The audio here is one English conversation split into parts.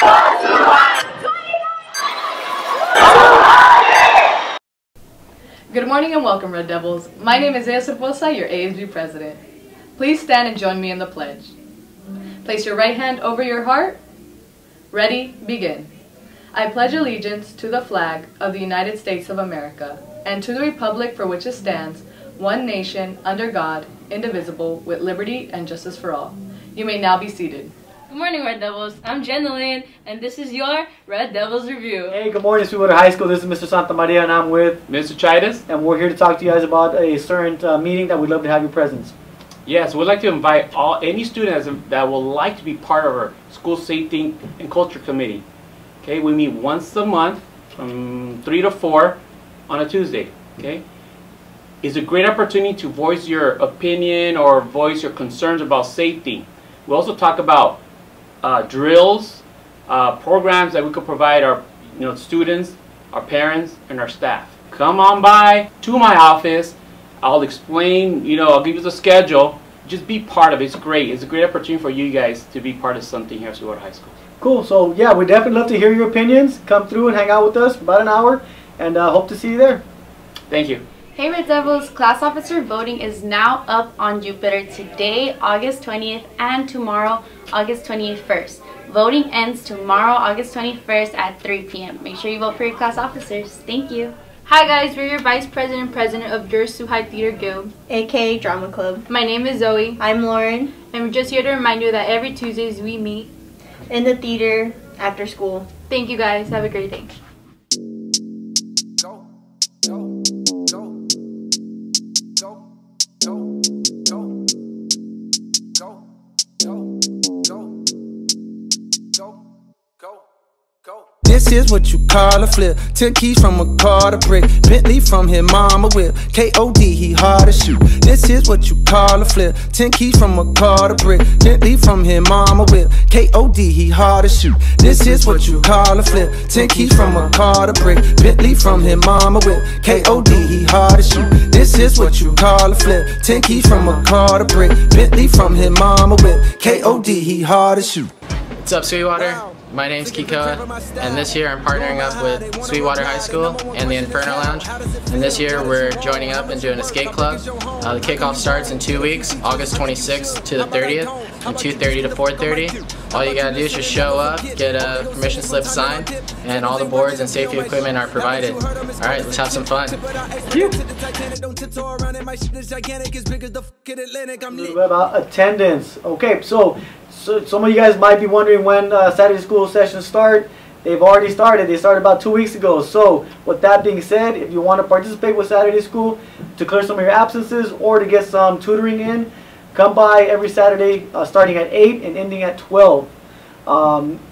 Good morning and welcome, Red Devils. My name is Elsa Bosa, your ASB president. Please stand and join me in the pledge. Place your right hand over your heart. Ready, begin. I pledge allegiance to the flag of the United States of America and to the republic for which it stands, one nation, under God, indivisible, with liberty and justice for all. You may now be seated. Good morning, Red Devils. I'm Jennalyn, and this is your Red Devils Review. Hey, good morning, Sweetwater High School. This is Mr. Santa Maria, and I'm with Mr. Chidas. And we're here to talk to you guys about a certain meeting that we'd love to have your presence. Yes, we'd like to invite any students that would like to be part of our School Safety and Culture Committee. Okay, we meet once a month from 3 to 4 on a Tuesday. Okay, it's a great opportunity to voice your opinion or voice your concerns about safety. We also talk about drills, programs that we could provide our students, our parents, and our staff. Come on by to my office. I'll explain, I'll give you the schedule. Just be part of it. It's great. It's a great opportunity for you guys to be part of something here at Sweetwater High School. Cool. So yeah, we definitely love to hear your opinions. Come through and hang out with us for about an hour, and hope to see you there. Thank you. Hey Red Devils, class officer voting is now up on Jupiter today, August 20th, and tomorrow, August 21st. Voting ends tomorrow, August 21st at 3 p.m. Make sure you vote for your class officers. Thank you. Hi guys, we're your Vice President and President of your Sweetwater Theater Guild, aka Drama Club. My name is Zoe. I'm Lauren. And we're just here to remind you that every Tuesdays we meet in the theater after school. Thank you guys. Have a great day. This is what you call a flip. 10 keys from a car to brick. Bentley from his mama whip. K.O.D. he hard to shoot. This is what you call a flip. 10 keys from a car to brick. Bentley from his mama whip. K.O.D. he hard to shoot. This is what you call a flip. 10 keys from a car to brick. Bentley from his mama whip. K.O.D. he hard to shoot. This is what you call a flip. 10 keys from a car to brick. Bentley from his mama whip. K.O.D. he hard to shoot. What's up, Sweetwater? My name's Kikoa, and this year I'm partnering up with Sweetwater High School and the Inferno Lounge. And this year we're joining up and doing a skate club. The kickoff starts in 2 weeks, August 26th to the 30th, from 2:30 to 4:30. All you gotta do is just show up, get a permission slip signed, and all the boards and safety equipment are provided. All right, let's have some fun. About attendance. Okay, so some of you guys might be wondering when Saturday school sessions start. They've already started. They started about 2 weeks ago. So with that being said, if you want to participate with Saturday school to clear some of your absences or to get some tutoring in, come by every Saturday starting at 8 and ending at 12.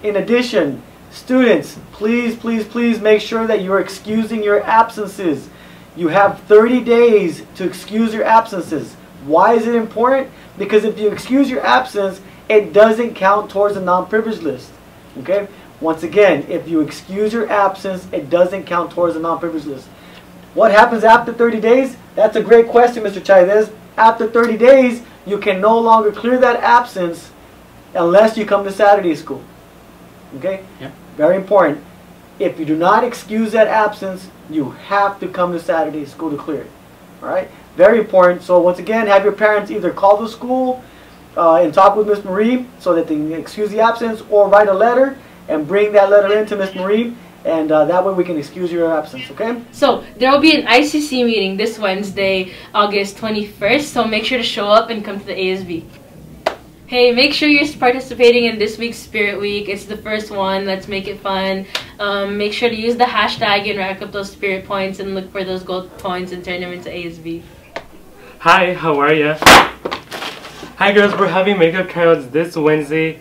In addition, students, please, please, please make sure that you're excusing your absences. You have 30 days to excuse your absences. Why is it important? Because if you excuse your absence, it doesn't count towards the non-privileged list. Okay? Once again, if you excuse your absence, it doesn't count towards the non-privileged list. What happens after 30 days? That's a great question, Mr. Chavez. After 30 days, you can no longer clear that absence unless you come to Saturday school. Okay? Yeah. Very important. If you do not excuse that absence, you have to come to Saturday school to clear it. All right? Very important. So once again, have your parents either call the school and talk with Ms. Marie so that they can excuse the absence, or write a letter and bring that letter in to Ms. Marie, and that way we can excuse your absence, okay? So there will be an ICC meeting this Wednesday, August 21st, so make sure to show up and come to the ASB. Hey, make sure you're participating in this week's Spirit Week. It's the first one. Let's make it fun. Make sure to use the hashtag and rack up those spirit points and look for those gold points and turn them into ASB. Hi, how are ya? Hi girls, we're having makeup tryouts this Wednesday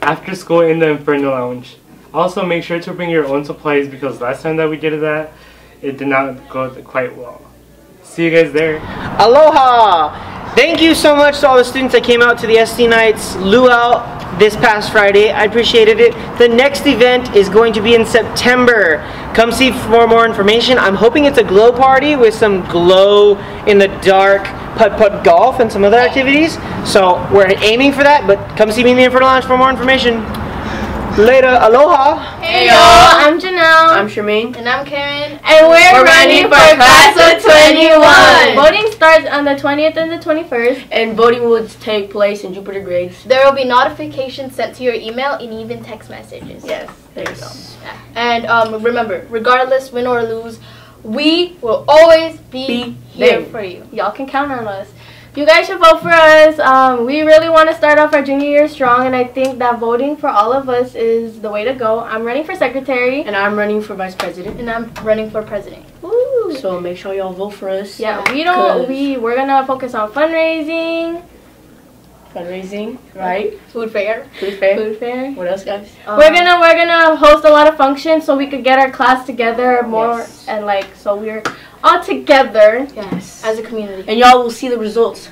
after school in the Inferno Lounge. Also, make sure to bring your own supplies because last time that we did that, it did not go quite well. See you guys there. Aloha! Thank you so much to all the students that came out to the SD Knights Luau this past Friday. I appreciated it. The next event is going to be in September. Come see for more information. I'm hoping it's a glow party with some glow in the dark putt-putt golf and some other activities. So we're aiming for that, but come see me in the Inferno Lounge for more information. Later, aloha. Hey y'all, I'm Janelle. I'm Charmaine. And I'm Karen. And we're running for Fastwood 21. Voting starts on the 20th and the 21st. And voting will take place in Jupiter grades. There will be notifications sent to your email and even text messages. Yes, there you go. Yeah. And remember, regardless, win or lose, we will always be here for you. Y'all can count on us. You guys should vote for us. We really want to start off our junior year strong, and I think that voting for all of us is the way to go. I'm running for secretary. And I'm running for vice president. And I'm running for president. Woo. So make sure y'all vote for us. Yeah, we're gonna focus on fundraising. Fundraising, right? Food fair. Food fair. Food fair. What else, guys? We're gonna host a lot of functions so we could get our class together more, yes. And like so we're all together. Yes. As a community. And y'all will see the results.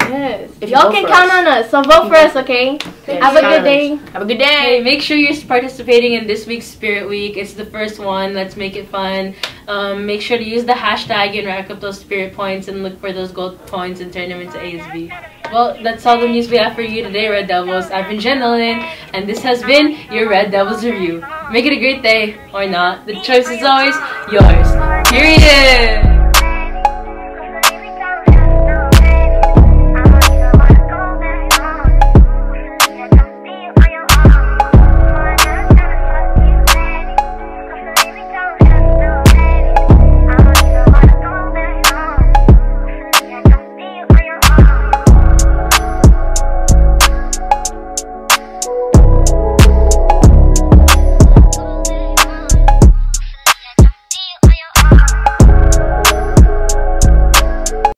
Yes. If y'all can count on us, so vote for us, okay? Have a good day. Have a good day. Make sure you're participating in this week's Spirit Week. It's the first one. Let's make it fun. Make sure to use the hashtag and rack up those spirit points and look for those gold points and turn them into ASB. Well, that's all the news we have for you today, Red Devils. I've been Jennalyn, and this has been your Red Devils Review. Make it a great day, or not. The choice is always yours. Period!